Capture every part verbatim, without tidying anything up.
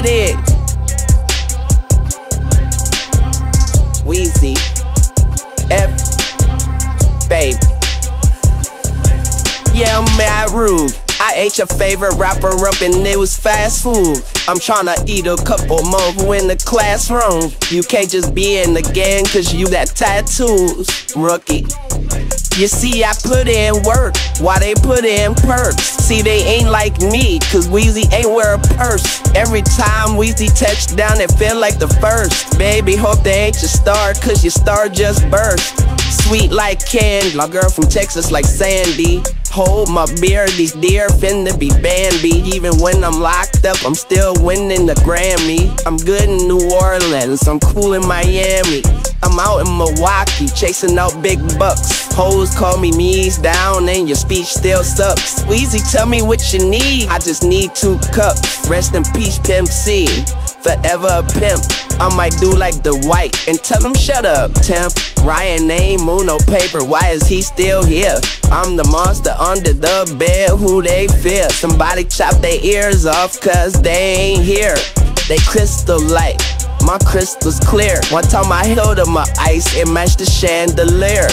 with it. Weezy, F, baby. Yeah, I'm mad rude. I ate your favorite rapper up and it was fast food. I'm tryna eat a couple more in the classroom. You can't just be in the gang cause you got tattoos, rookie. You see, I put in work while they put in perks. See, they ain't like me, cause Weezy ain't wear a purse. Every time Weezy touch down, it feel like the first. Baby, hope they ain't your star, cause your star just burst. Sweet like Ken, my girl from Texas like Sandy. Hold my beer, these deer finna be Bambi. Even when I'm locked up, I'm still winning the Grammy. I'm good in New Orleans, I'm cool in Miami. I'm out in Milwaukee, chasing out big bucks. Hoes call me knees down and your speech still sucks. Weezy, tell me what you need, I just need two cups. Rest in peace, Pimp C, forever a pimp. I might do like Dwight and tell him shut up, temp. Ryan ain't moon no paper, why is he still here? I'm the monster under the bed, who they fear? Somebody chop their ears off cause they ain't here. They crystal light, my crystal's clear. One time I held up my ice, it matched the chandelier.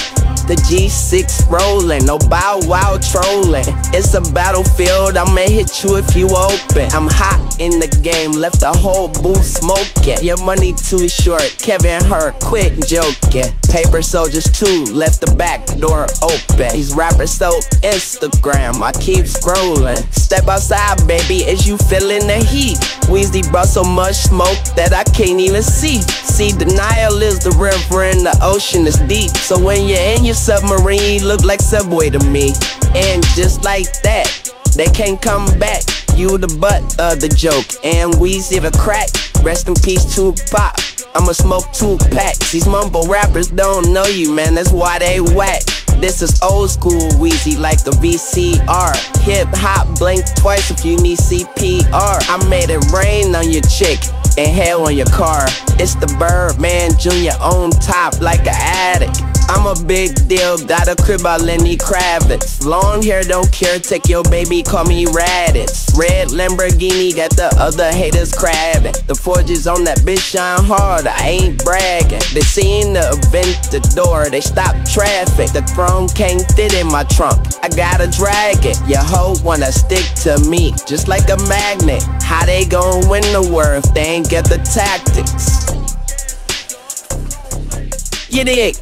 The G six rolling, no bow wow trolling. It's a battlefield, I'ma hit you if you open. I'm hot in the game, left the whole booth smoking. Your money too short, Kevin Hart, quit joking. Paper soldiers too, left the back door open. These rappers so Instagram, I keep scrolling. Step outside, baby, is you feeling the heat? Weezy brought so much smoke that I can't even see. See, denial is the river and the ocean is deep. So when you're in your submarine, look like Subway to me. And just like that, they can't come back. You the butt of the joke, and Weezy the crack. Rest in peace, Tupac. I'ma smoke two packs. These mumble rappers don't know you, man, that's why they whack. This is old school Weezy like the V C R. Hip hop, blink twice if you need C P R. I made it rain on your chick and hell on your car. It's the Birdman Junior on top like an addict. I'm a big deal, got a crib by Lenny Kravitz. Long hair, don't care, take your baby, call me Raditz. Red Lamborghini, got the other haters crabbing. The forges on that bitch shine hard, I ain't bragging. They seen the Aventador, they stopped traffic. The throne can't fit in my trunk, I gotta drag it. Your hoe wanna stick to me, just like a magnet. How they gon' win the war if they ain't get the tactics? You dig?